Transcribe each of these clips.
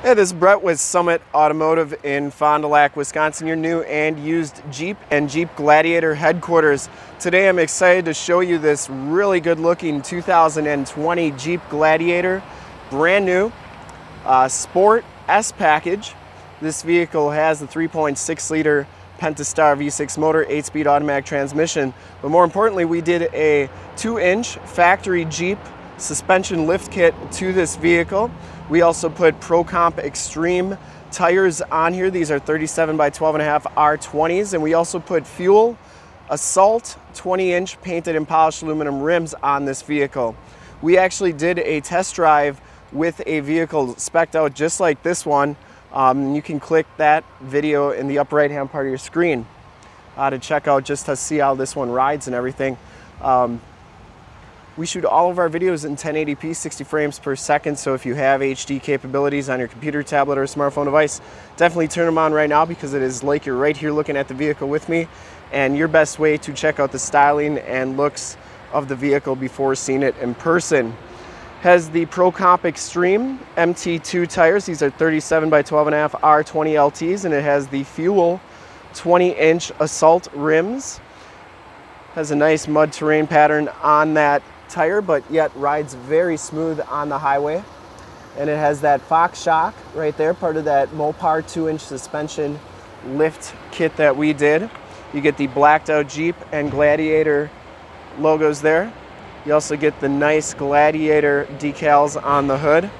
Hey, this is Brett with Summit Automotive in Fond du Lac, Wisconsin, your new and used Jeep and Jeep Gladiator headquarters. Today I'm excited to show you this really good looking 2020 Jeep Gladiator, brand new, Sport S package. This vehicle has the 3.6 liter Pentastar V6 motor, 8-speed automatic transmission, but more importantly we did a 2-inch factory Jeep suspension lift kit to this vehicle. We also put ProComp Extreme tires on here. These are 37x12.5 R20s, and we also put Fuel Assault 20-inch painted and polished aluminum rims on this vehicle. We actually did a test drive with a vehicle spec'd out just like this one. You can click that video in the upper right hand part of your screen to check out just to see how this one rides and everything. We shoot all of our videos in 1080p, 60 frames per second, so if you have HD capabilities on your computer, tablet, or smartphone device, definitely turn them on right now, because it is like you're right here looking at the vehicle with me, and your best way to check out the styling and looks of the vehicle before seeing it in person. Has the ProComp Extreme MT2 tires. These are 37x12.5 R20 LTs, and it has the Fuel 20-inch Assault rims. Has a nice mud terrain pattern on that tire, but yet rides very smooth on the highway. And it has that Fox shock right there, part of that Mopar 2-inch suspension lift kit that we did. You get the blacked out Jeep and Gladiator logos there. You also get the nice Gladiator decals on the hood.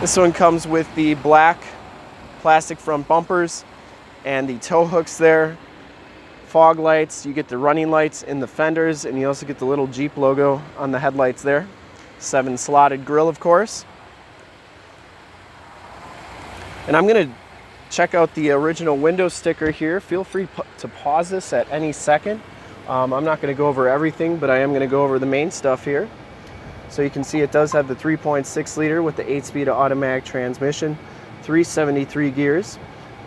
This one comes with the black plastic front bumpers and the tow hooks there. Fog lights, you get the running lights in the fenders, and you also get the little Jeep logo on the headlights there. 7 slotted grille, of course. And I'm going to check out the original window sticker here. Feel free to pause this at any second. I'm not going to go over everything, but I am going to go over the main stuff here. So you can see it does have the 3.6 liter with the 8-speed automatic transmission, 373 gears.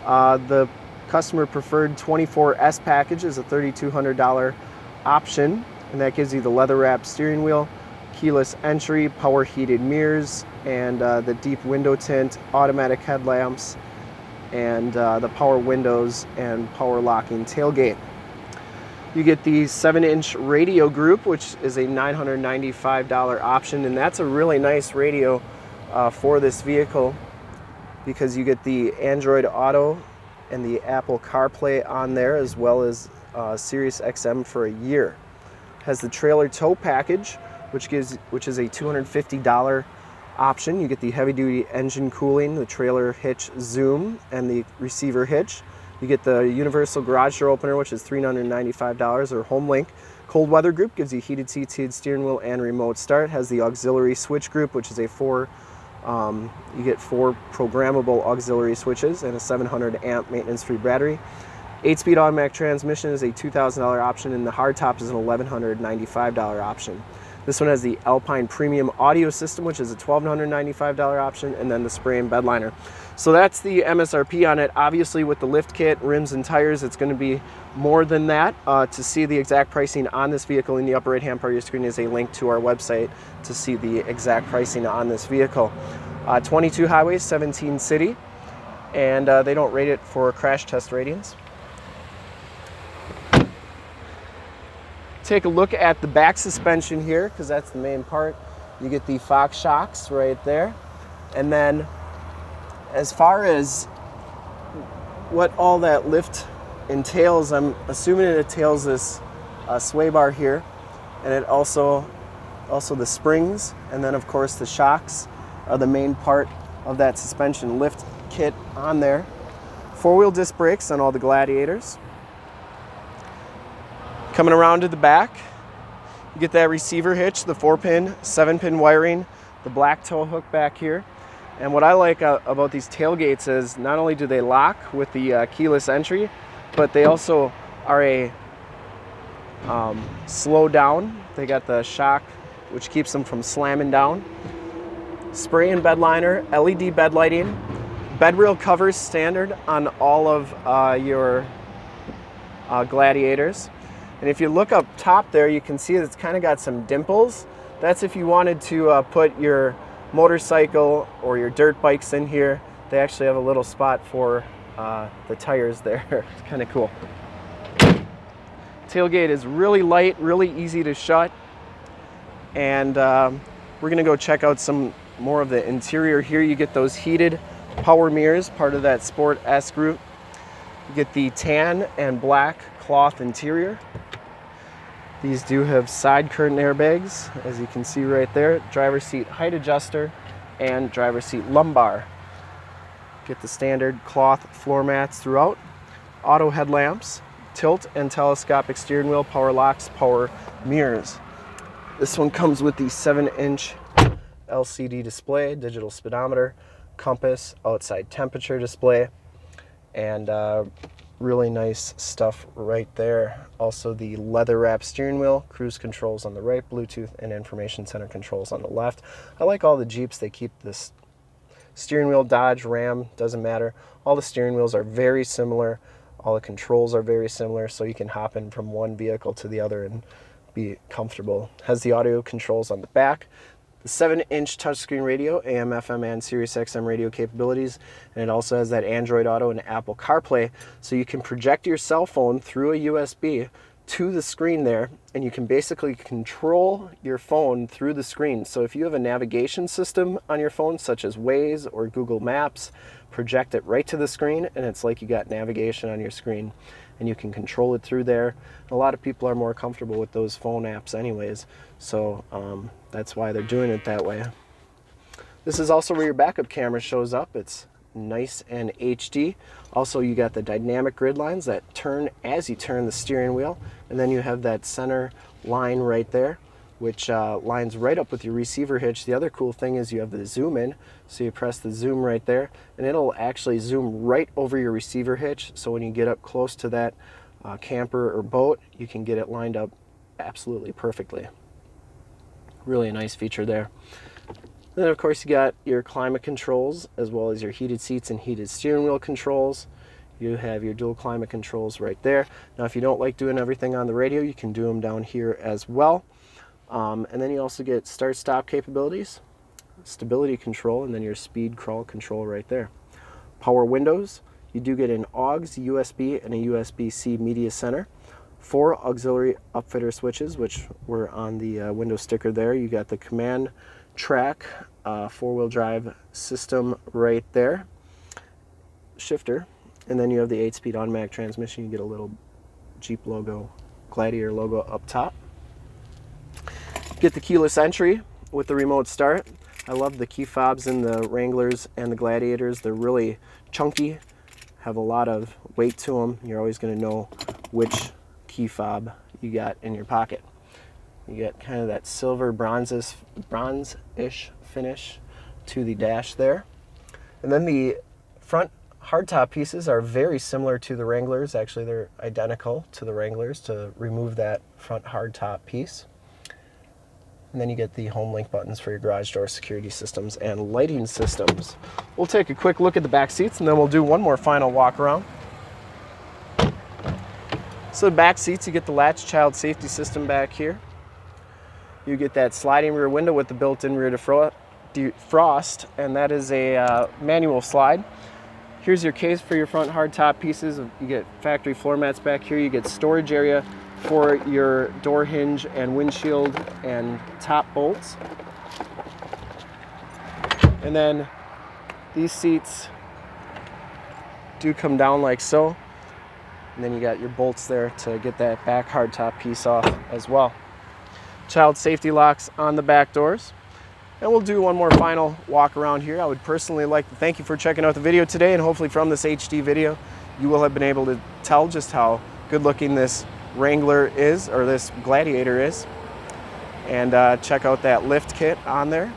The customer preferred 24S package is a $3,200 option, and that gives you the leather wrapped steering wheel, keyless entry, power heated mirrors, and the deep window tint, automatic headlamps, and the power windows and power locking tailgate. You get the 7-inch radio group, which is a $995 option, and that's a really nice radio for this vehicle, because you get the Android Auto and the Apple CarPlay on there, as well as Sirius XM for a year. Has the trailer tow package, which is a $250 option. You get the heavy-duty engine cooling, the trailer hitch zoom, and the receiver hitch. You get the universal garage door opener, which is $395, or HomeLink. Cold weather group gives you heated seats, heated steering wheel, and remote start. Has the auxiliary switch group, which is a you get 4 programmable auxiliary switches and a 700 amp maintenance-free battery. 8-speed automatic transmission is a $2,000 option, and the hardtop is an $1,195 option. This one has the Alpine Premium Audio System, which is a $1,295 option, and then the spray and bed liner. So that's the MSRP on it. Obviously, with the lift kit, rims, and tires, it's going to be more than that. To see the exact pricing on this vehicle, in the upper right-hand part of your screen is a link to our website to see the exact pricing on this vehicle. 22 highways, 17 city, and they don't rate it for crash test ratings. Take a look at the back suspension here, because that's the main part. You get the Fox shocks right there. And then as far as what all that lift entails, I'm assuming it entails this sway bar here, and it also the springs, and then of course the shocks are the main part of that suspension lift kit on there. 4-wheel disc brakes on all the Gladiators. Coming around to the back, you get that receiver hitch, the 4-pin, 7-pin wiring, the black tow hook back here. And what I like about these tailgates is not only do they lock with the keyless entry, but they also are a slow down. They got the shock, which keeps them from slamming down. Spray and bed liner, LED bed lighting, bed rail covers standard on all of your Gladiators. And if you look up top there, you can see that it's kind of got some dimples. That's if you wanted to put your motorcycle or your dirt bikes in here. They actually have a little spot for the tires there. It's kind of cool. Tailgate is really light, really easy to shut. And we're gonna go check out some more of the interior here. You get those heated power mirrors, part of that sport-esque group. You get the tan and black cloth interior. These do have side curtain airbags, as you can see right there. Driver's seat height adjuster and driver's seat lumbar. Get the standard cloth floor mats throughout. Auto headlamps, tilt and telescopic steering wheel, power locks, power mirrors. This one comes with the 7-inch LCD display, digital speedometer, compass, outside temperature display, and really nice stuff right there. Also the leather wrap steering wheel, cruise controls on the right, Bluetooth and information center controls on the left. I like all the Jeeps, they keep this steering wheel. Dodge, Ram, doesn't matter. All the steering wheels are very similar. All the controls are very similar, so you can hop in from one vehicle to the other and be comfortable. Has the audio controls on the back. The 7-inch touchscreen radio, AM, FM, and Sirius XM radio capabilities, and it also has that Android Auto and Apple CarPlay, so you can project your cell phone through a USB to the screen there, and you can basically control your phone through the screen. So if you have a navigation system on your phone, such as Waze or Google Maps, project it right to the screen, and it's like you got navigation on your screen, and you can control it through there. A lot of people are more comfortable with those phone apps anyways, so that's why they're doing it that way. This is also where your backup camera shows up. It's nice and HD. Also, you got the dynamic grid lines that turn as you turn the steering wheel, and then you have that center line right there, which lines right up with your receiver hitch. The other cool thing is you have the zoom in, so you press the zoom right there, and it'll actually zoom right over your receiver hitch, so when you get up close to that camper or boat, you can get it lined up absolutely perfectly. Really a nice feature there. Then of course you got your climate controls, as well as your heated seats and heated steering wheel controls. You have your dual climate controls right there. Now if you don't like doing everything on the radio, you can do them down here as well. And then you also get start-stop capabilities, stability control, and then your speed crawl control right there. Power windows. You do get an AUX, USB, and a USB-C media center. 4 auxiliary upfitter switches, which were on the window sticker there. You got the Command-trac 4-wheel drive system right there, shifter, and then you have the 8-speed automatic transmission. You get a little Jeep logo, Gladiator logo up top. Get the keyless entry with the remote start. I love the key fobs in the Wranglers and the Gladiators. They're really chunky, have a lot of weight to them. You're always going to know which key fob you got in your pocket. You get kind of that silver bronze-ish finish to the dash there. And then the front hardtop pieces are very similar to the Wranglers. Actually, they're identical to the Wranglers to remove that front hardtop piece. And then you get the home link buttons for your garage door security systems and lighting systems. We'll take a quick look at the back seats, and then we'll do one more final walk around. So the back seats, you get the latch child safety system back here. You get that sliding rear window with the built-in rear defrost, and that is a manual slide. Here's your case for your front hardtop pieces. You get factory floor mats back here. You get storage area for your door hinge and windshield and top bolts. And then these seats do come down like so. And then you got your bolts there to get that back hardtop piece off as well. Child safety locks on the back doors. And we'll do one more final walk around here. I would personally like to thank you for checking out the video today, and hopefully from this HD video, you will have been able to tell just how good looking this Wrangler is, or this Gladiator is, and check out that lift kit on there.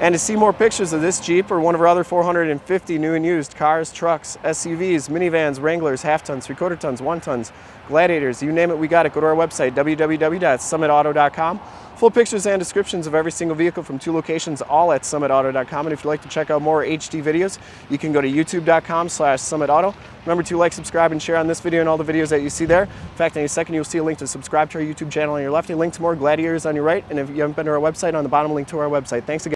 And to see more pictures of this Jeep or one of our other 450 new and used cars, trucks, SUVs, minivans, Wranglers, half-tons, three-quarter-tons, one-tons, Gladiators, you name it, we got it. Go to our website, www.summitauto.com. Full pictures and descriptions of every single vehicle from two locations, all at summitauto.com. And if you'd like to check out more HD videos, you can go to youtube.com/summitauto. Remember to like, subscribe, and share on this video and all the videos that you see there. In fact, in a second, you'll see a link to subscribe to our YouTube channel on your left, a link to more Gladiators on your right, and if you haven't been to our website, on the bottom, link to our website. Thanks again.